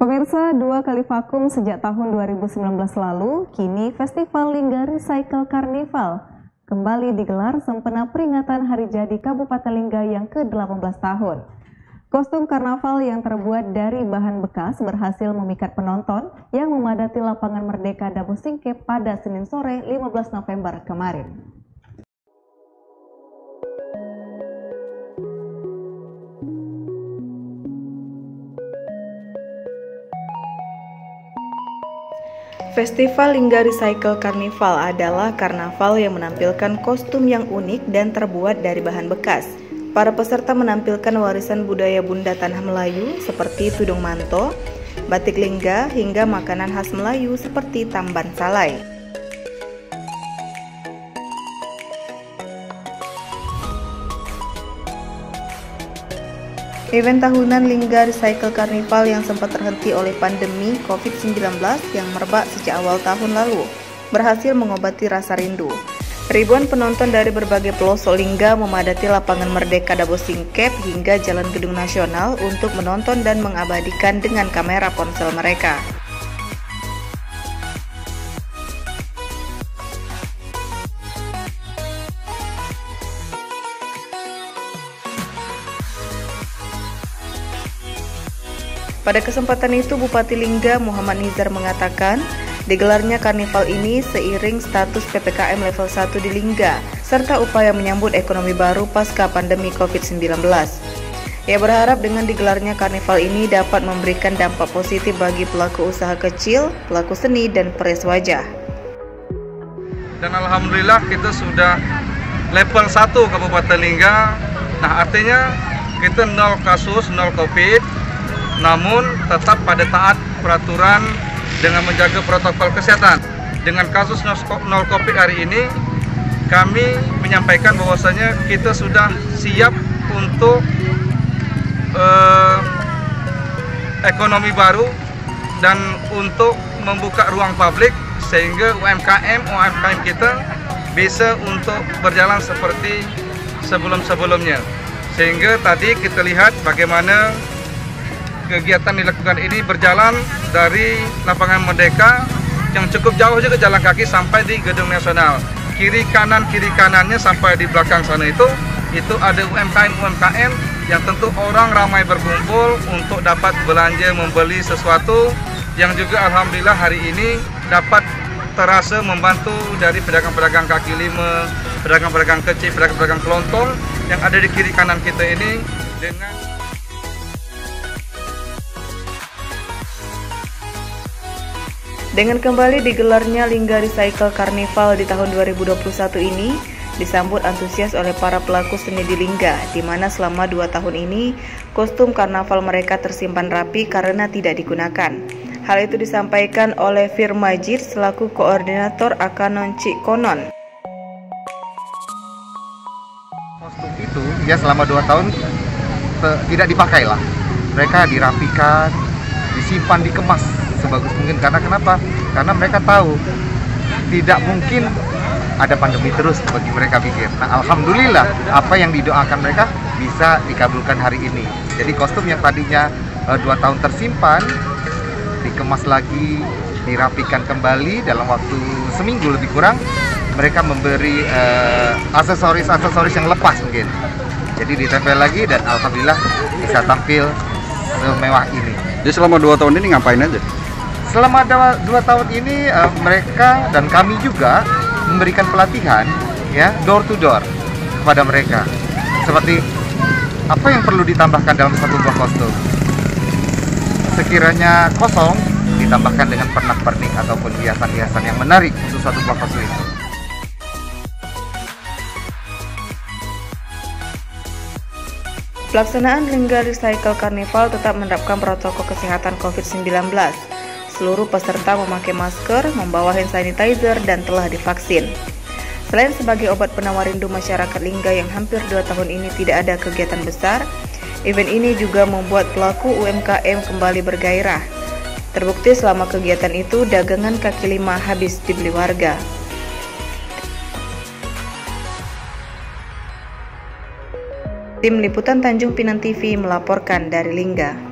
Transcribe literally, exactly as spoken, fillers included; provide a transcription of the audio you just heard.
Pemirsa, dua kali vakum sejak tahun dua ribu sembilan belas lalu, kini Festival Lingga Recycle Carnival kembali digelar sempena peringatan Hari Jadi Kabupaten Lingga yang ke delapan belas tahun. Kostum karnaval yang terbuat dari bahan bekas berhasil memikat penonton yang memadati lapangan Merdeka Dabo Singkep pada Senin sore lima belas November kemarin. Festival Lingga Recycle Carnival adalah karnaval yang menampilkan kostum yang unik dan terbuat dari bahan bekas. Para peserta menampilkan warisan budaya Bunda Tanah Melayu seperti tudung manto, batik Lingga, hingga makanan khas Melayu seperti tamban salai. Event tahunan Lingga Recycle Carnival yang sempat terhenti oleh pandemi COVID sembilan belas yang merebak sejak awal tahun lalu berhasil mengobati rasa rindu. Ribuan penonton dari berbagai pelosok Lingga memadati lapangan Merdeka Dabo Singkep hingga Jalan Gedung Nasional untuk menonton dan mengabadikan dengan kamera ponsel mereka. Pada kesempatan itu, Bupati Lingga Muhammad Nizar mengatakan, digelarnya karnival ini seiring status P P K M level satu di Lingga, serta upaya menyambut ekonomi baru pasca pandemi COVID sembilan belas. Ia berharap dengan digelarnya karnival ini dapat memberikan dampak positif bagi pelaku usaha kecil, pelaku seni, dan peres wajah. Dan alhamdulillah kita sudah level satu Kabupaten Lingga, nah artinya kita nol kasus, nol COVID, namun tetap pada taat peraturan dengan menjaga protokol kesehatan. Dengan kasus nol COVID hari ini, kami menyampaikan bahwasanya kita sudah siap untuk eh, ekonomi baru dan untuk membuka ruang publik sehingga U M K M U M K M kita bisa untuk berjalan seperti sebelum-sebelumnya. Sehingga tadi kita lihat bagaimana kegiatan dilakukan ini berjalan dari lapangan Merdeka yang cukup jauh juga jalan kaki sampai di Gedung Nasional. Kiri kanan kiri kanannya sampai di belakang sana itu itu ada U M K M U M K M yang tentu orang ramai berkumpul untuk dapat belanja membeli sesuatu yang juga alhamdulillah hari ini dapat terasa membantu dari pedagang-pedagang kaki lima, pedagang-pedagang kecil, pedagang-pedagang kelontong yang ada di kiri kanan kita ini dengan Dengan kembali digelarnya Lingga Recycle Carnival di tahun dua ribu dua puluh satu ini, disambut antusias oleh para pelaku seni di Lingga, di mana selama dua tahun ini, kostum karnaval mereka tersimpan rapi karena tidak digunakan. Hal itu disampaikan oleh Fir Majid selaku koordinator Akanon Cik Konon. Kostum itu, ya selama dua tahun tidak dipakai lah. Mereka dirapikan, disimpan, dikemas sebagus mungkin. Karena kenapa? Karena mereka tahu tidak mungkin ada pandemi terus bagi mereka pikir. Nah, alhamdulillah apa yang didoakan mereka bisa dikabulkan hari ini. Jadi kostum yang tadinya e, dua tahun tersimpan dikemas lagi, dirapikan kembali dalam waktu seminggu lebih kurang. Mereka memberi e, aksesoris-aksesoris yang lepas mungkin. Jadi ditempel lagi dan alhamdulillah bisa tampil semewah ini. Jadi selama dua tahun ini ngapain aja? Selama dua tahun ini uh, mereka dan kami juga memberikan pelatihan ya door to door kepada mereka. Seperti apa yang perlu ditambahkan dalam satu buah kostum. Sekiranya kosong ditambahkan dengan pernak-pernik ataupun hiasan-hiasan yang menarik untuk satu buah kostum itu. Pelaksanaan Lingga Recycle Carnival tetap menerapkan protokol kesehatan COVID sembilan belas. Seluruh peserta memakai masker, membawa hand sanitizer, dan telah divaksin. Selain sebagai obat penawar rindu masyarakat Lingga yang hampir dua tahun ini tidak ada kegiatan besar, event ini juga membuat pelaku U M K M kembali bergairah. Terbukti selama kegiatan itu, dagangan kaki lima habis dibeli warga. Tim Liputan Tanjungpinang T V melaporkan dari Lingga.